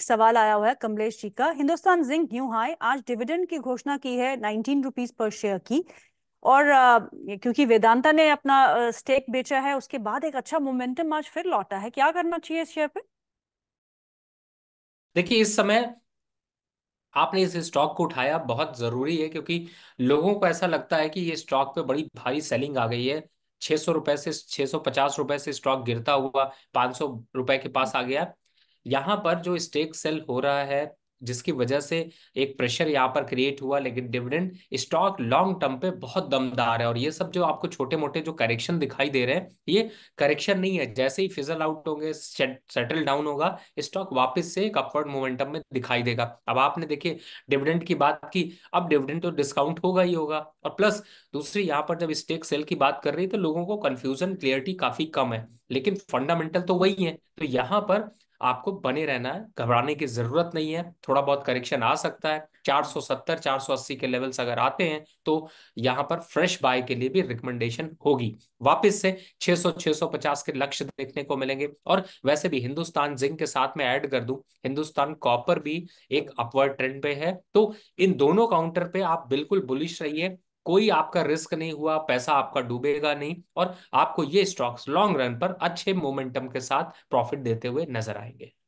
सवाल आया हुआ है कमलेश जी का। हिंदुस्तान जिंक न्यू हाई आज डिविडेंड की घोषणा की है 19 रुपीज पर शेयर की, और क्योंकि वेदांता ने अपना स्टेक बेचा है उसके बाद एक अच्छा मोमेंटम आज फिर लौटा है। क्या करना चाहिए इस शेयर पे? देखिए, इस समय आपने इस स्टॉक को उठाया बहुत जरूरी है, क्योंकि लोगों को ऐसा लगता है कि ये स्टॉक पे बड़ी भारी सेलिंग आ गई है। 600 रुपए से 650 रुपए से स्टॉक गिरता हुआ 500 रुपए के पास आ गया। यहाँ पर जो स्टेक सेल हो रहा है जिसकी वजह से एक प्रेशर यहाँ पर क्रिएट हुआ, लेकिन डिविडेंड स्टॉक लॉन्ग टर्म पे बहुत दमदार है। और ये सब जो आपको छोटे मोटे जो करेक्शन दिखाई दे रहे हैं, ये करेक्शन नहीं है। जैसे ही फिजल आउट होंगे, सेटल डाउन होगा, स्टॉक वापस से एक अपवर्ड मोमेंटम में दिखाई देगा। अब आपने देखिए डिविडेंड की बात की, अब डिविडेंड तो डिस्काउंट होगा ही होगा, और प्लस दूसरी यहाँ पर जब स्टेक सेल की बात कर रही है तो लोगों को कंफ्यूजन क्लियरिटी काफी कम है, लेकिन फंडामेंटल तो वही है। तो यहाँ पर आपको बने रहना है, घबराने की जरूरत नहीं है। थोड़ा बहुत करेक्शन आ सकता है, 470 480 के लेवल्स अगर आते हैं तो यहाँ पर फ्रेश बाय के लिए भी रिकमेंडेशन होगी। वापस से 600 650 के लक्ष्य देखने को मिलेंगे। और वैसे भी हिंदुस्तान जिंक के साथ में ऐड कर दूं, हिंदुस्तान कॉपर भी एक अपवर्ड ट्रेंड पे है। तो इन दोनों काउंटर पे आप बिल्कुल बुलिश रहिए, कोई आपका रिस्क नहीं हुआ, पैसा आपका डूबेगा नहीं, और आपको ये स्टॉक्स लॉन्ग रन पर अच्छे मोमेंटम के साथ प्रॉफिट देते हुए नजर आएंगे।